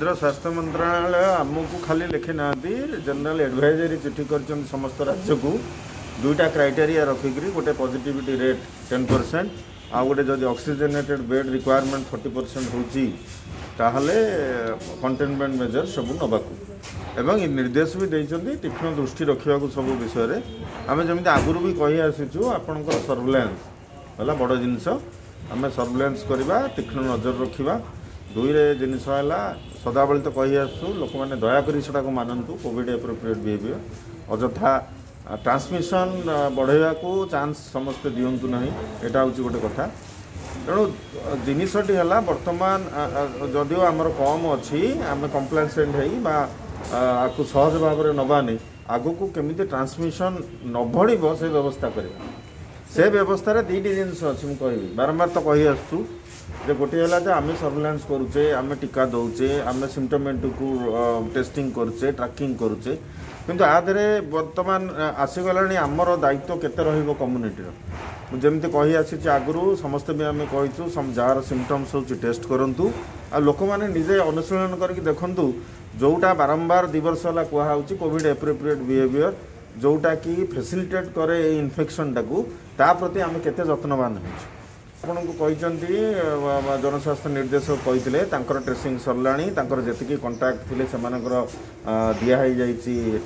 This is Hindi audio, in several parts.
केन्द्र स्वास्थ्य मंत्रालय आमको खाली लिखि ना जनरल एडवाइजरी चिठी कर समस्त राज्य को दुईटा क्राइटेरिया रखिक गोटे पॉजिटिविटी रेट 10% आ गोटे जब ऑक्सीजनेटेड बेड रिक्वायरमेंट 40% हो कंटेनमेंट मेजर सब नाकूँ निर्देश भी देते तीक्ष्ण दृष्टि रखा सब विषय में आम जमी आगुरी भी कही आसीचु आपण सर्वेलान्स है बड़ जिनस आम सर्वेलान्स करवा तीक्ष्ण नजर रखा दुई रे जिनस सदाबले तो कही आसु लोक मैंने दयाकोरी को मानतु कोविड एप्रोप्रिएट बिहेवियर अजथा ट्रांसमिशन बढ़ावा को चांस समस्ते दिंतु ना यहाँ हूँ गोटे कथा तेणु जिनसटी है बर्तमान जदिव आमर कम अच्छी आम कम्प्लासेंट हो सहज भाव में नवानी आग को केमी ट्रांसमिशन न बढ़ से व्यवस्था करवा से व्यवस्था दुईटी जिनस अच्छी मुझे बारंबार तो कही आसु जे गोटे है आम सर्वेलान्स करुचे आम टीका दौचे आम सिम्टोमेट को टेस्टिंग करुचे ट्रैकिंग करुचे किंतु आ देहरे बर्तमान आसीगला आमर दायित्व केते रहिबो कम्युनिटीर जेमते कही आसीचे आगुरु समस्त भी आम कहीचु जार सिम्टम्स होची टेस्ट करंतु आ लोक माने निजे अनुशीलन करके देखंतु जोटा बारंबार दिवस होला कुहा होची कोविड एप्रोप्रिएट बिहेवियर जोटा कि फैसिलिटेट करे इन्फेक्शन टाकू ता प्रति आम केते जतनवान होइछे आपंक जनस्वास्थ्य निर्देशक कहते ट्रेसींग सरला जी कंटाक्ट थे से दिहाई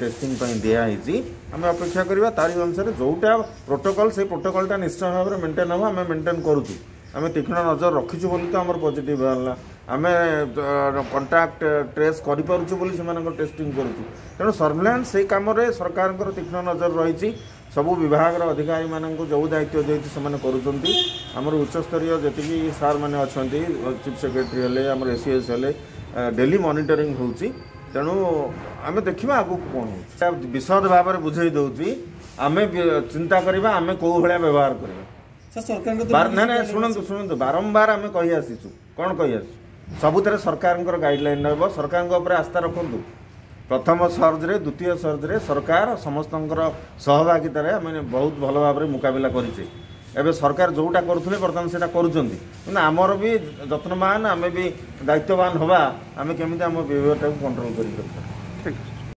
टेस्टिंग दिहाई आम अपेक्षा करवा तारी अनुसार जोटा प्रोटोकॉल से प्रोटोकॉलटा निश्चय भाव में मेन्टेन हम आम मेन्टेन करुचु आम तीक्ष्ण नजर रखीचु बोली तो आम पॉजिटिव बाहर आम कंटाक्ट ट्रेस करूँ टेस्टिंग करुचु तेणु सर्वेलान्स से कम सरकार तीक्ष्ण नजर रही सबू विभाग अधिकारी मानक जो दायित्व देती से आमर उच्चस्तरीय जी सार मैंने अच्छा चीफ सेक्रेटरी हेले आम एसीएस हेले डेली मॉनिटरिंग होची तेणु आम देखा आगे कौन हो विशद भाव में बुझे दौर आम चिंता करवा आम कौ भाया व्यवहार करवा ना शुणु शुणु बारंबार आम कही आसीचु कौन कही आसू सबुतर सरकार गाइडलाइन रहा सरकार आस्था रखु प्रथम सर्जरे द्वितीय सर्जरे सरकार समस्त सहभागित मैंने बहुत भल भाव में मुकबिला करें एवं सरकार जोटा करुले बर्तमान से कर आमर भी जत्नवान आम भी दायित्ववान हवा आम केमी आम बिहेवियर टाइम कंट्रोल कर।